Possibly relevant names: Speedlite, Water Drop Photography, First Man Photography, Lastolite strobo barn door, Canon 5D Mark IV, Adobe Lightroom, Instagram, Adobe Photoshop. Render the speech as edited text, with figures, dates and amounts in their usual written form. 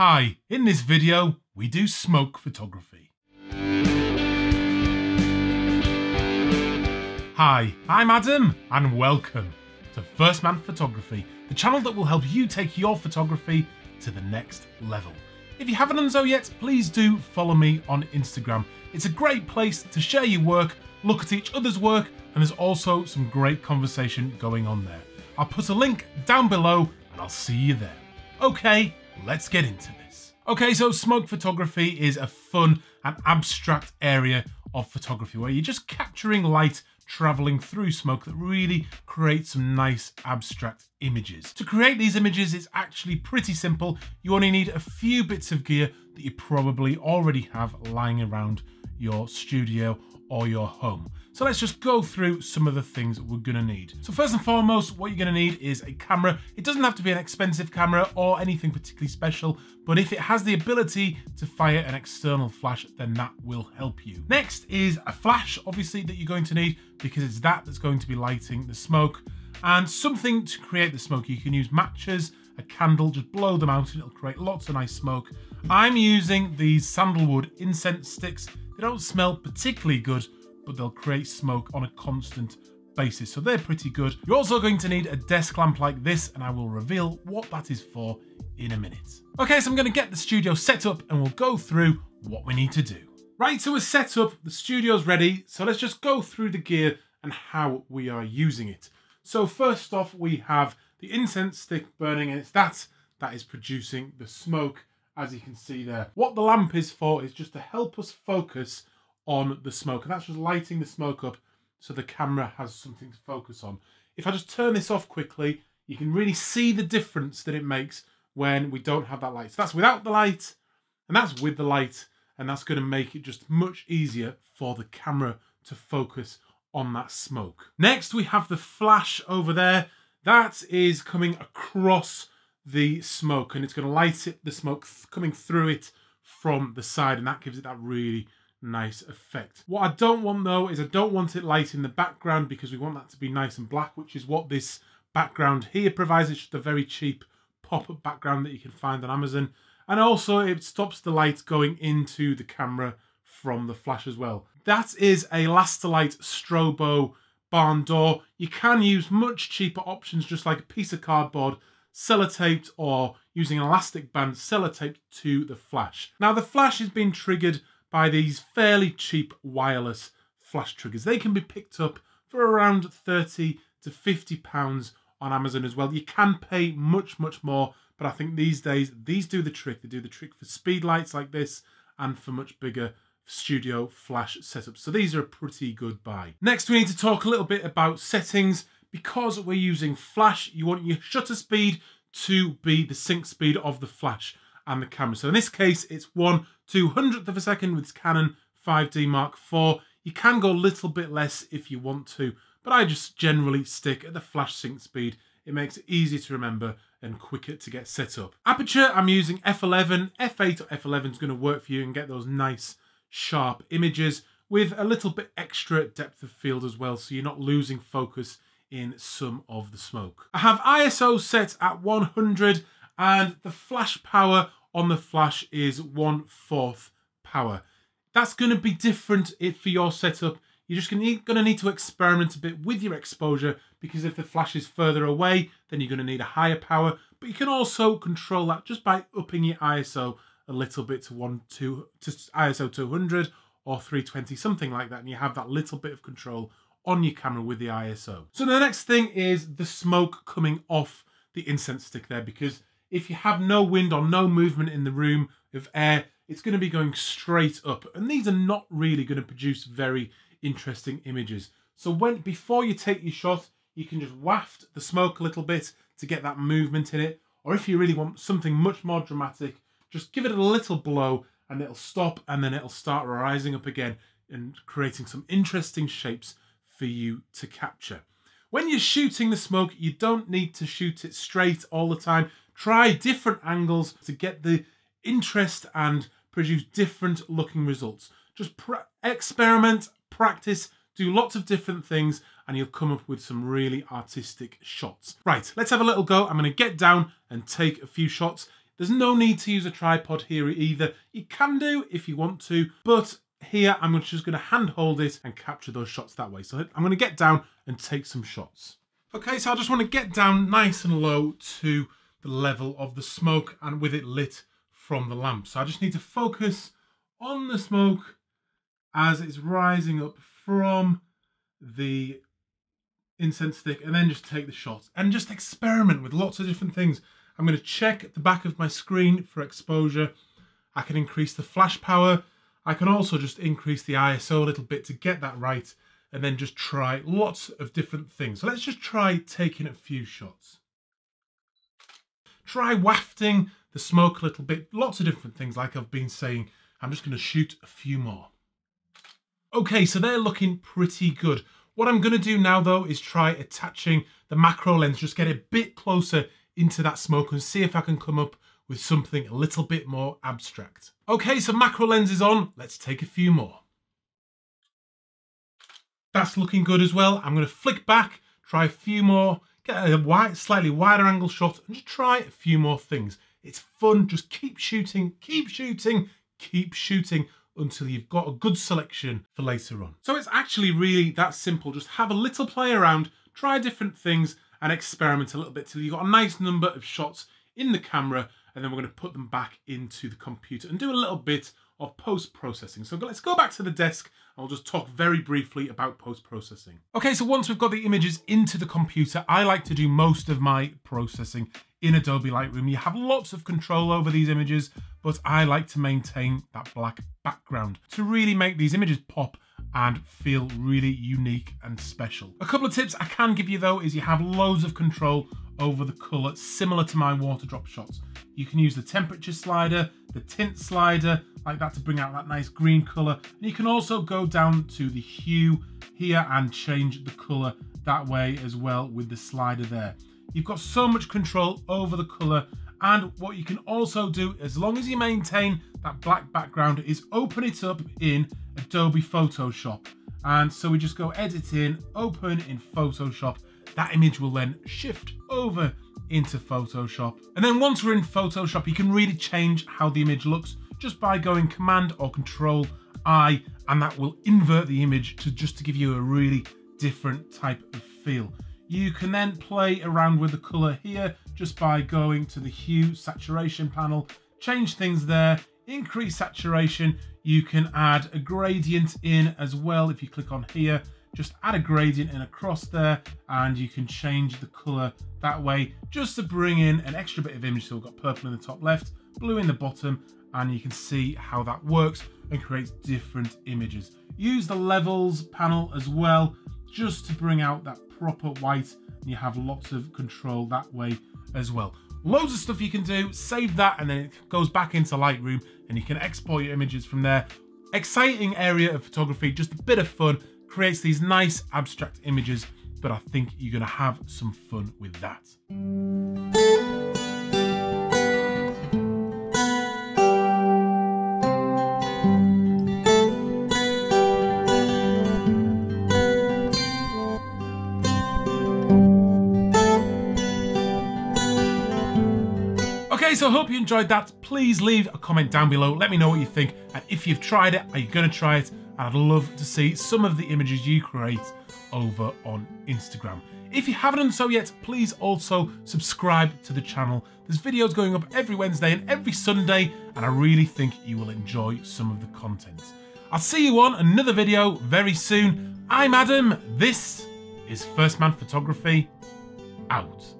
Hi, in this video, we do smoke photography. Hi, I'm Adam, and welcome to First Man Photography, the channel that will help you take your photography to the next level. If you haven't done so yet, please do follow me on Instagram. It's a great place to share your work, look at each other's work, and there's also some great conversation going on there. I'll put a link down below, and I'll see you there. Okay. Let's get into this. Okay, so smoke photography is a fun and abstract area of photography where you're just capturing light traveling through smoke that really creates some nice abstract images. To create these images, it's actually pretty simple. You only need a few bits of gear that you probably already have lying around your studio or your home. So let's just go through some of the things that we're gonna need. So first and foremost, what you're gonna need is a camera. It doesn't have to be an expensive camera or anything particularly special, but if it has the ability to fire an external flash, then that will help you. Next is a flash, obviously, that you're going to need because it's that that's going to be lighting the smoke, and something to create the smoke. You can use matches, a candle, just blow them out and it'll create lots of nice smoke. I'm using these sandalwood incense sticks. They don't smell particularly good, but they'll create smoke on a constant basis, so they're pretty good. You're also going to need a desk lamp like this, and I will reveal what that is for in a minute. Okay, so I'm gonna get the studio set up and we'll go through what we need to do. Right, so we're set up, the studio's ready, so let's just go through the gear and how we are using it. So first off, we have the incense stick burning, and it's that is producing the smoke, as you can see there. What the lamp is for is just to help us focus on the smoke, and that's just lighting the smoke up so the camera has something to focus on. If I just turn this off quickly, you can really see the difference that it makes when we don't have that light. So that's without the light, and that's with the light, and that's going to make it just much easier for the camera to focus on that smoke. Next, we have the flash over there. That is coming across the smoke, and it's going to light it, the smoke coming through it from the side, and that gives it that really nice effect. What I don't want though is I don't want it light in the background because we want that to be nice and black, which is what this background here provides. It's just a very cheap pop-up background that you can find on Amazon, and also it stops the light going into the camera from the flash as well. That is a Lastolite strobo barn door. You can use much cheaper options, just like a piece of cardboard sellotaped or using an elastic band sellotaped to the flash. Now the flash has been triggered by these fairly cheap wireless flash triggers. They can be picked up for around £30 to £50 on Amazon as well. You can pay much, much more, but I think these days, these do the trick. They do the trick for speed lights like this and for much bigger studio flash setups. So these are a pretty good buy. Next, we need to talk a little bit about settings. Because we're using flash, you want your shutter speed to be the sync speed of the flash and the camera. So in this case, it's 1/200th of a second with Canon 5D Mark IV. You can go a little bit less if you want to, but I just generally stick at the flash sync speed. It makes it easy to remember and quicker to get set up. Aperture, I'm using f/11. f/8 or f/11 is going to work for you and get those nice sharp images with a little bit extra depth of field as well, so you're not losing focus in some of the smoke. I have ISO set at 100, and the flash power on the flash is 1/4 power. That's going to be different for your setup. You're just going to need to experiment a bit with your exposure, because if the flash is further away, then you're going to need a higher power. But you can also control that just by upping your ISO a little bit to ISO 200 or 320, something like that, and you have that little bit of control on your camera with the ISO. So the next thing is the smoke coming off the incense stick there, because if you have no wind or no movement in the room of air, it's going to be going straight up, and these are not really going to produce very interesting images. So before you take your shot, you can just waft the smoke a little bit to get that movement in it, or if you really want something much more dramatic, just give it a little blow and it'll stop, and then it'll start rising up again and creating some interesting shapes for you to capture. When you're shooting the smoke, you don't need to shoot it straight all the time. Try different angles to get the interest and produce different looking results. Just experiment, practice, do lots of different things, and you'll come up with some really artistic shots. Right, let's have a little go. I'm gonna get down and take a few shots. There's no need to use a tripod here either. You can do if you want to, but here I'm just going to hand hold it and capture those shots that way. So I'm going to get down and take some shots. Okay, so I just want to get down nice and low to the level of the smoke and with it lit from the lamp. So I just need to focus on the smoke as it's rising up from the incense stick and then just take the shot and just experiment with lots of different things. I'm going to check the back of my screen for exposure. I can increase the flash power. I can also just increase the ISO a little bit to get that right and then just try lots of different things. So let's just try taking a few shots. Try wafting the smoke a little bit. Lots of different things like I've been saying. I'm just going to shoot a few more. Okay, so they're looking pretty good. What I'm going to do now though is try attaching the macro lens, just get a bit closer into that smoke and see if I can come up with something a little bit more abstract. Okay, so macro lens is on. Let's take a few more. That's looking good as well. I'm going to flick back, try a few more, get a slightly wider angle shot and just try a few more things. It's fun. Just keep shooting, keep shooting, keep shooting until you've got a good selection for later on. So it's actually really that simple. Just have a little play around, try different things and experiment a little bit till you've got a nice number of shots in the camera, and then we're going to put them back into the computer and do a little bit of post-processing. So let's go back to the desk. I'll just talk very briefly about post-processing. Okay, so once we've got the images into the computer, I like to do most of my processing in Adobe Lightroom. You have lots of control over these images, but I like to maintain that black background to really make these images pop and feel really unique and special. A couple of tips I can give you though is you have loads of control over the color, similar to my water drop shots. You can use the temperature slider, the tint slider, like that to bring out that nice green color. And you can also go down to the hue here and change the color that way as well with the slider there. You've got so much control over the color, and what you can also do, as long as you maintain that black background, is open it up in Adobe Photoshop. And so we just go edit in, open in Photoshop. That image will then shift over into Photoshop. And then once we're in Photoshop, you can really change how the image looks just by going Command or Control I, and that will invert the image to just to give you a really different type of feel. You can then play around with the color here just by going to the hue saturation panel, change things there, increase saturation. You can add a gradient in as well. If you click on here, just add a gradient in across there and you can change the color that way just to bring in an extra bit of image. So we've got purple in the top left, blue in the bottom, and you can see how that works and creates different images. Use the levels panel as well just to bring out that proper white, and you have lots of control that way as well. Loads of stuff you can do. Save that and then it goes back into Lightroom and you can export your images from there. Exciting area of photography, just a bit of fun, creates these nice abstract images, but I think you're going to have some fun with that. So I hope you enjoyed that. Please leave a comment down below. Let me know what you think. And if you've tried it, are you going to try it? And I'd love to see some of the images you create over on Instagram. If you haven't done so yet, please also subscribe to the channel. There's videos going up every Wednesday and every Sunday, and I really think you will enjoy some of the content. I'll see you on another video very soon. I'm Adam. This is First Man Photography. Out.